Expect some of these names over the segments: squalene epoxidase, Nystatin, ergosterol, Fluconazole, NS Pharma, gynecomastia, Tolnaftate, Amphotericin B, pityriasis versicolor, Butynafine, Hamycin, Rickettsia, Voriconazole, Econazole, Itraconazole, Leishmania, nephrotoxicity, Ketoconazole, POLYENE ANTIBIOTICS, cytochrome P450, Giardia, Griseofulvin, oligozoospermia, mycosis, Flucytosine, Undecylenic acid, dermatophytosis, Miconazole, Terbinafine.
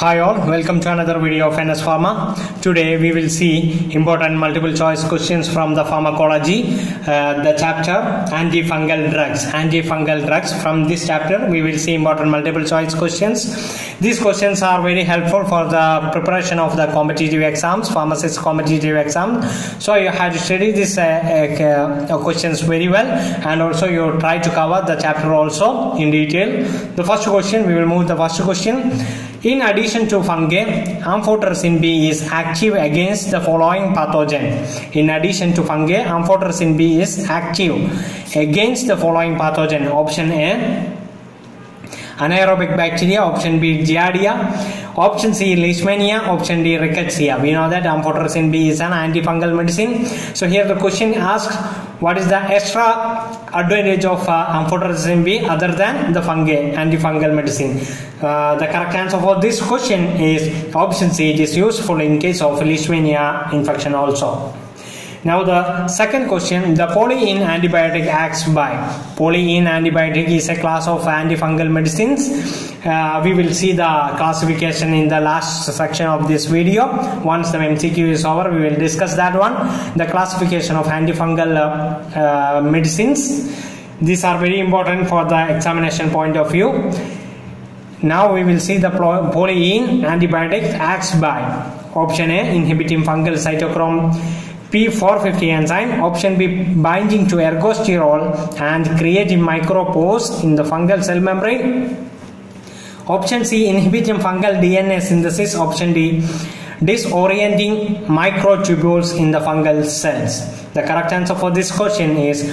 Hi all, welcome to another video of NS Pharma. Today we will see important multiple choice questions from the pharmacology, the chapter antifungal drugs. Antifungal drugs, from this chapter we will see important multiple choice questions. These questions are very helpful for the preparation of the competitive exams, pharmacist competitive exam. So you have to study these questions very well, and also you try to cover the chapter also in detail. The first question, we will move the first question. In addition to fungi, Amphotericin B is active against the following pathogen. In addition to fungi, Amphotericin B is active against the following pathogen. Option A, anaerobic bacteria. Option B, Giardia. Option C, Leishmania. Option D, Rickettsia. We know that Amphotericin B is an antifungal medicine. So here the question asks, what is the extra advantage of Amphotericin B other than the fungi, antifungal medicine? The correct answer for this question is option C. It is useful in case of Leishmania infection also. Now the second question, the polyene antibiotic acts by. Polyene antibiotic is a class of antifungal medicines. We will see the classification in the last section of this video. Once the MCQ is over, we will discuss that one, the classification of antifungal medicines. These are very important for the examination point of view. Now we will see the polyene antibiotic acts by. Option A, inhibiting fungal cytochrome P450 enzyme. Option B, binding to ergosterol and creating micropores in the fungal cell membrane. Option C, inhibiting fungal DNA synthesis. Option D, disorienting microtubules in the fungal cells. The correct answer for this question is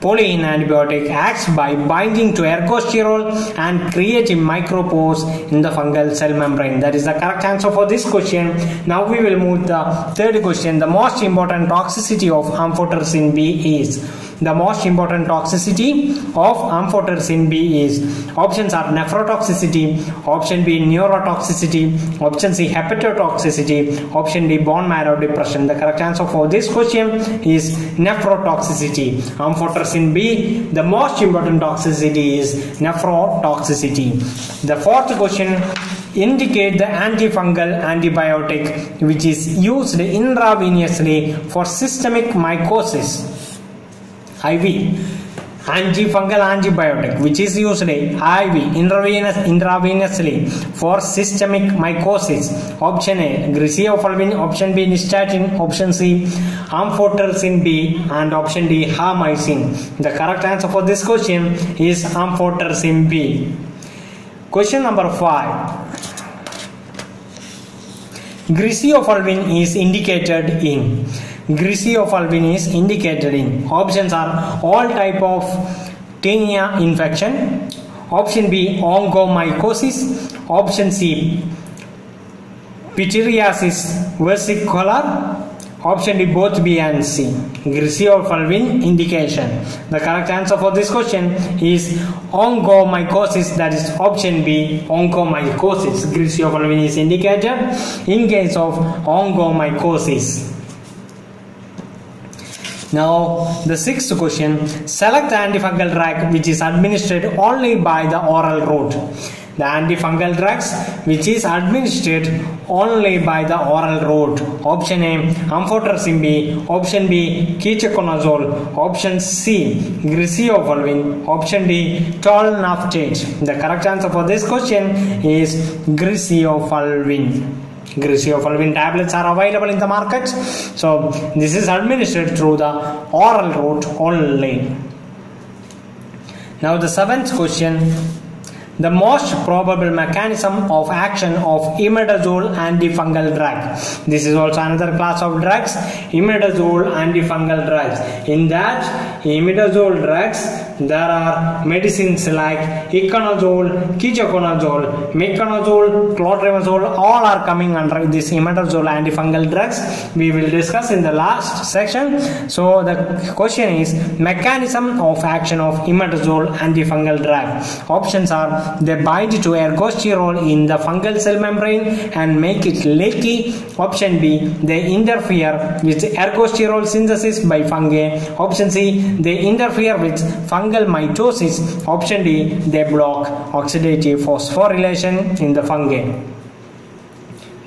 polyene antibiotic acts by binding to ergosterol and creating micropores in the fungal cell membrane. That is the correct answer for this question. Now we will move the third question. The most important toxicity of Amphotericin B is. The most important toxicity of Amphotericin B is. Options are nephrotoxicity. Option B, neurotoxicity. Option C, hepatotoxicity. Option D, bone marrow depression. The correct answer for this question is nephrotoxicity. Amphotericin B, the most important toxicity is nephrotoxicity. The fourth question, indicate the antifungal antibiotic which is used intravenously for systemic mycosis. IV, antifungal antibiotic which is used IV, intravenously for systemic mycosis. Option A, Griseofulvin. Option B, Nystatin. Option C, Amphotericin B. And option D, Hamycin. The correct answer for this question is Amphotericin B. Question number 5. Griseofulvin is indicated in. Griseofulvin is indicated in. Options are all type of tinea infection. Option B, ongomycosis. Option C, pityriasis versicolor. Option D, both B and C. Griseofulvin indication. The correct answer for this question is ongomycosis. That is option B, ongomycosis. Griseofulvin is indicated in case of ongomycosis. Now the sixth question, select the antifungal drug which is administered only by the oral route. The antifungal drugs which is administered only by the oral route. Option A, Amphotericin B. Option B, Ketoconazole. Option C, Griseofulvin. Option D, Tolnaftate. The correct answer for this question is Griseofulvin. Griseofulvin tablets are available in the market, so this is administered through the oral route only. Now the seventh question, the most probable mechanism of action of Imidazole antifungal drug. This is also another class of drugs, Imidazole antifungal drugs. In that Imidazole drugs, there are medicines like Econazole, Ketoconazole, Miconazole, Clotrimazole. All are coming under this Imidazole antifungal drugs. We will discuss in the last section. So the question is mechanism of action of Imidazole antifungal drug. Options are, they bind to ergosterol in the fungal cell membrane and make it leaky. Option B, they interfere with ergosterol synthesis by fungi. Option C, they interfere with fungal mitosis. Option D, they block oxidative phosphorylation in the fungi.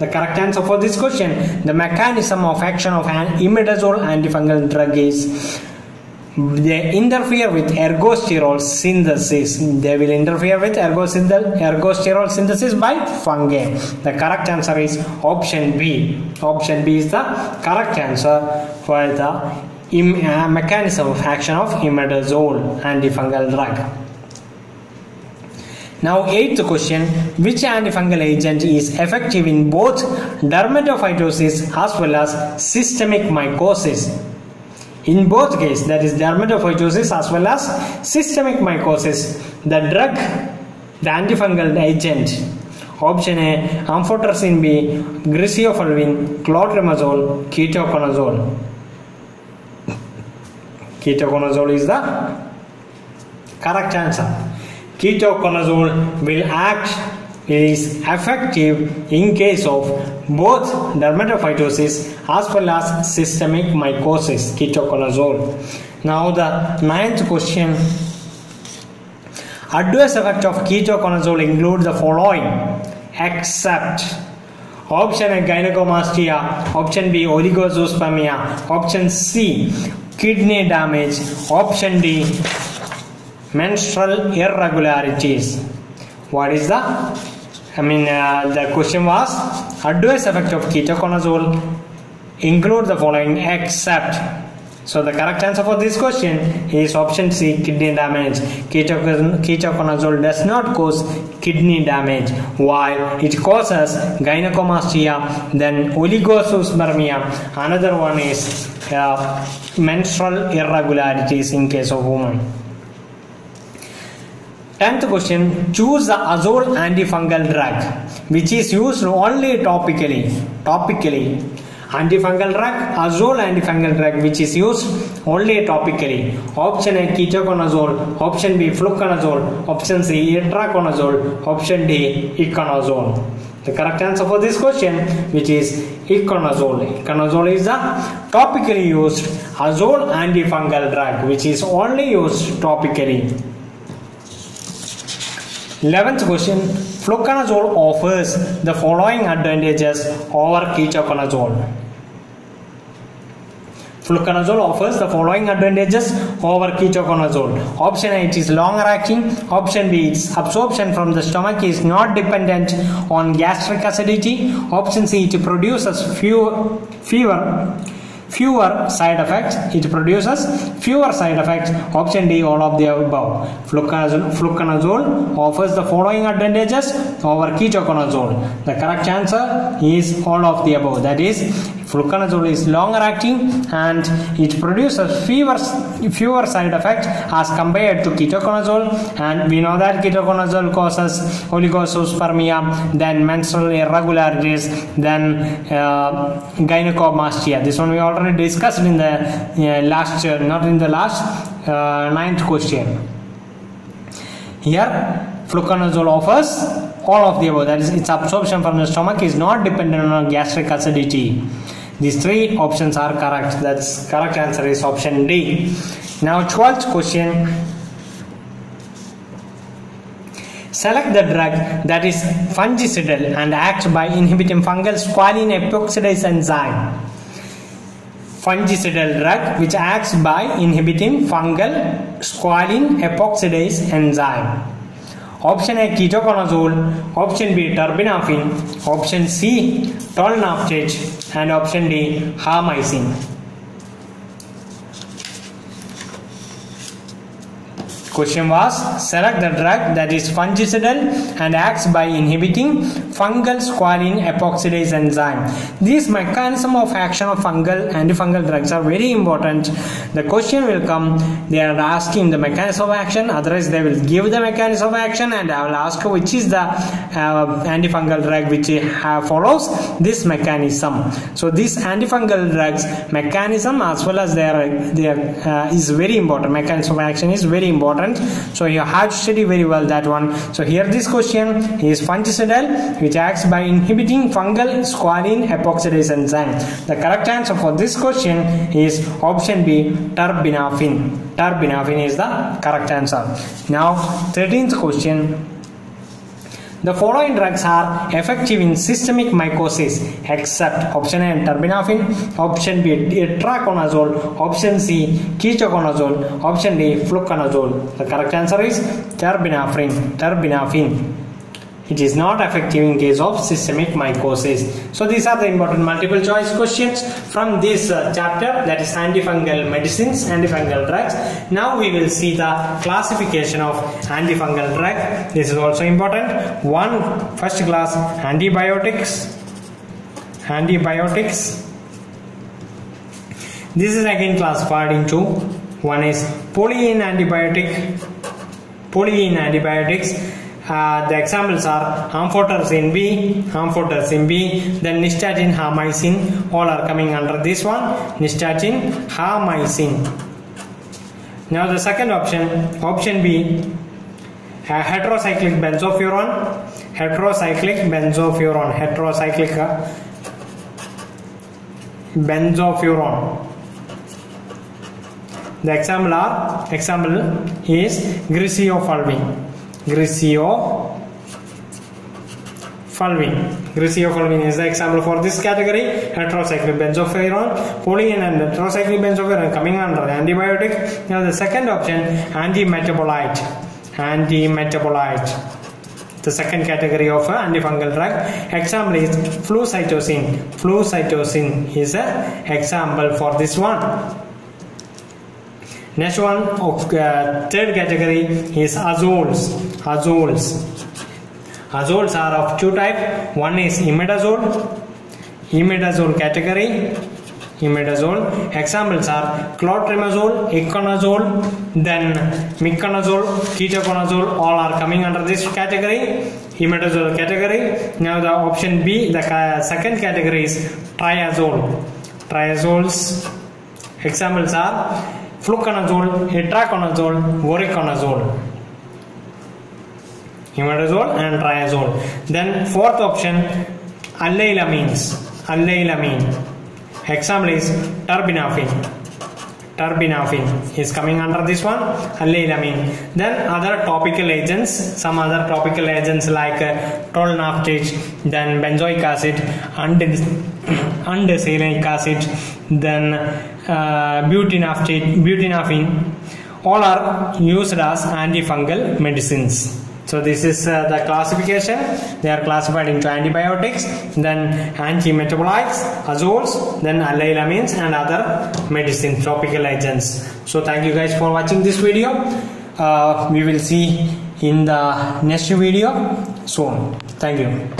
The correct answer for this question, the mechanism of action of an imidazole antifungal drug is they interfere with ergosterol synthesis. They will interfere with ergosterol synthesis by fungi. The correct answer is option B. Option B is the correct answer for the mechanism of action of imidazole antifungal drug. Now, 8th question, which antifungal agent is effective in both dermatophytosis as well as systemic mycosis? In both cases, that is dermatophytosis as well as systemic mycosis, the antifungal agent. Option A, Amphotericin B, Griseofulvin, Clotrimazole, Ketoconazole. Ketoconazole is the correct answer. Ketoconazole will act is effective in case of both dermatophytosis as well as systemic mycosis. Ketoconazole. Now the 9th question. Adverse effects of ketoconazole include the following, except option A gynecomastia, option B oligozoospermia, option C kidney damage, option D menstrual irregularities. What is the the question was adverse effect of ketoconazole include the following except. So the correct answer for this question is option C, kidney damage. Ketoconazole does not cause kidney damage, while it causes gynecomastia, then oligozoospermia, another one is menstrual irregularities in case of woman. 10th question, choose the azole antifungal drug which is used only topically. Azole antifungal drug which is used only topically. Option A ketoconazole, option B fluconazole, option C itraconazole, option D econazole. The correct answer for this question, which is Econazole. Econazole is the topically used azole antifungal drug which is only used topically. 11th question, fluconazole offers the following advantages over ketoconazole. Fluconazole offers the following advantages over ketoconazole. Option A, it is longer acting. Option B, its absorption from the stomach is not dependent on gastric acidity. Option C, it produces fewer side effects. Option D, all of the above. Fluconazole offers the following advantages over ketoconazole. The correct answer is all of the above. That is, fluconazole is longer acting and it produces fewer side effects as compared to ketoconazole, and we know that ketoconazole causes oligozoospermia, then menstrual irregularities, then gynecomastia. This one we already discussed in the ninth question. Here fluconazole offers all of the above, that is, its absorption from the stomach is not dependent on gastric acidity. These three options are correct. That's correct answer is option D. Now 12th question, select the drug that is fungicidal and acts by inhibiting fungal squalene epoxidase enzyme. Fungicidal drug which acts by inhibiting fungal squalene epoxidase enzyme. Option A ketoconazole, option B terbinafine, option C tolnaftate, and option D hamycin. Question was, select the drug that is fungicidal and acts by inhibiting fungal squalene epoxidase enzyme. This mechanism of action of antifungal drugs are very important. The question will come, they are asking the mechanism of action, otherwise they will give the mechanism of action and I will ask which is the antifungal drug which follows this mechanism. So this antifungal drugs mechanism as well as their is very important. Mechanism of action is very important. So you have to study very well that one. So here this question is fungicidal which acts by inhibiting fungal squalene epoxidase enzyme. The correct answer for this question is option B terbinafine. Terbinafine is the correct answer. Now 13th question, The following drugs are effective in systemic mycosis except option A terbinafine, option B itraconazole, option C ketoconazole, option D fluconazole. The correct answer is terbinafine. It is not effective in case of systemic mycosis. So these are the important multiple choice questions from this chapter, that is antifungal medicines, antifungal drugs. Now we will see the classification of antifungal drug. This is also important. First class antibiotics. This is again classified into one is polyene antibiotics. The examples are Amphotericin B, then Nystatin, Hamycin. All are coming under this one, Nystatin, Hamycin. Now the second option, option B, heterocyclic benzofuron. The example is Griseofulvin is the example for this category. Heterocyclic benzofuron, polyene and heterocyclic benzofuron coming under antibiotic. Now the second option, antimetabolite. The second category of antifungal drug. Example is flucytosine. Flucytosine is an example for this one. Next one, third category is azoles. Azoles are of two types. One is imidazole category. Imidazole. Examples are clotrimazole, econazole, then miconazole, ketoconazole. All are coming under this category, imidazole category. Now the option B, the second category is triazole. Triazoles. Examples are fluconazole, itraconazole, voriconazole, imidazole and triazole. Then fourth option, allylamines. Example is terbinafine is coming under this one, allylamine. Then other topical agents, like tolnaftate, then benzoic acid, undecylenic acid, then butynafine. All are used as antifungal medicines. So this is the classification. They are classified into antibiotics, then antimetabolites, azoles, then allylamines and other medicines, topical agents. So thank you guys for watching this video. We will see in the next video soon. Thank you.